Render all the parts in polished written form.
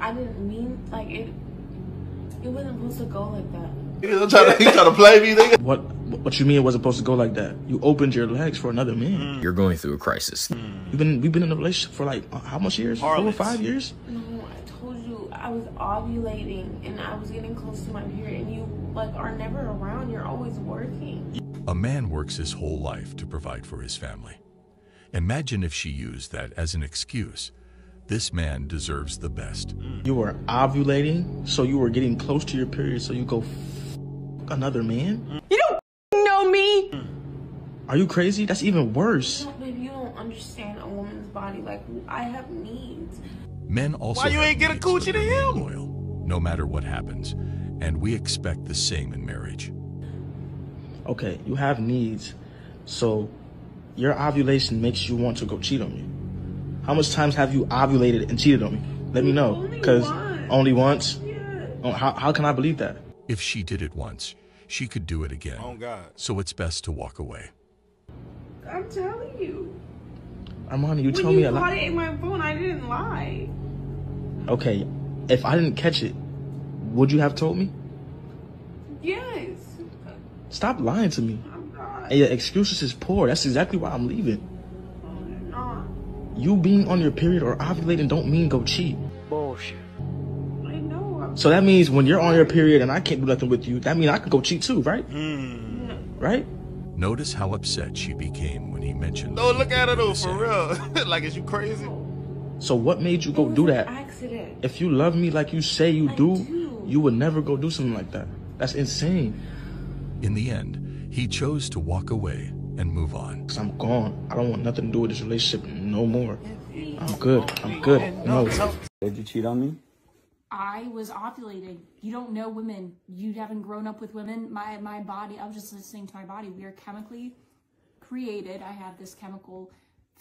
I didn't mean, like, it wasn't supposed to go like that. He's trying to play me, nigga. What you mean it wasn't supposed to go like that? You opened your legs for another man. You're going through a crisis. We've been in a relationship for like, how much years? 4 or 5 years? No, I told you, I was ovulating and I was getting close to my period, and you like are never around, you're always working. A man works his whole life to provide for his family. Imagine if she used that as an excuse. This man deserves the best. You were ovulating, so you were getting close to your period, so you go another man? You don't know me! Are you crazy? That's even worse. No, babe, you don't understand a woman's body. Like, I have needs. Men also. Why you ain't get a coochie to him? Loyal, no matter what happens, and we expect the same in marriage. Okay, you have needs, so your ovulation makes you want to go cheat on you. How much times have you ovulated and cheated on me? Let me know, because only once? Yeah. Oh, how can I believe that? If she did it once, she could do it again. Oh, God. So it's best to walk away. I'm telling you. Armani, you told me a lie. When you caught it in my phone, I didn't lie. Okay, if I didn't catch it, would you have told me? Yes. Stop lying to me. I'm not. And your excuses is poor. That's exactly why I'm leaving. I'm not. You being on your period or ovulating don't mean go cheat. Bullshit. So that means when you're on your period and I can't do nothing with you, that means I can go cheat too, right? Right? Notice how upset she became when he mentioned that. Oh, look at her though, for real. Like, is you crazy? So what made you go do that? Accident. If you love me like you say you do, you would never go do something like that. That's insane. In the end, he chose to walk away and move on. Because I'm gone. I don't want nothing to do with this relationship no more. I'm good. I'm good. No. Did you cheat on me? I was ovulating. You don't know women. You haven't grown up with women. My body, I was just listening to my body. We are chemically created. I have this chemical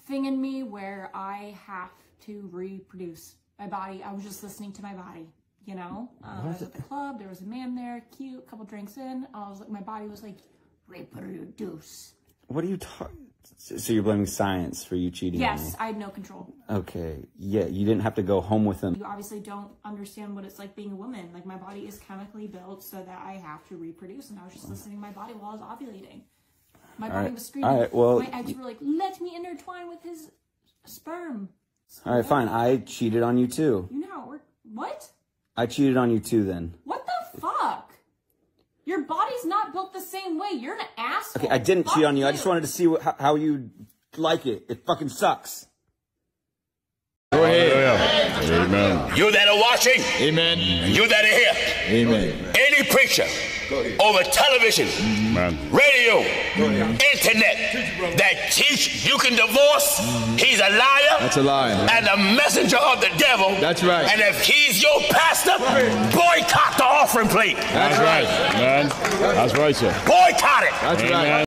thing in me where I have to reproduce. My body, I was just listening to my body, you know? I was at the club, there was a man there, cute, couple drinks in. I was like, my body was like, reproduce. What are you talking? So you're blaming science for you cheating? Yes, I had no control. Okay, yeah, you didn't have to go home with him. You obviously don't understand what it's like being a woman. Like, my body is chemically built so that I have to reproduce, and I was just listening to my body while I was ovulating. My body was screaming. All right, well, my eggs were like, let me intertwine with his sperm. All right, fine. I cheated on you too. You know how it worked. What? I cheated on you too then. What the fuck? Your body's not built the same way. You're an asshole. Okay, I didn't cheat on you. I just wanted to see how you like it. It fucking sucks. Go ahead. Amen. You that are watching. Amen. And you that are here. Amen. Any preacher over television, radio, internet that teach you can divorce, he's a liar. That's a liar. And a messenger of the devil. That's right. And if he's your pastor, boycott the offering plate. That's right, man. That's right, sir. Boycott it. That's right.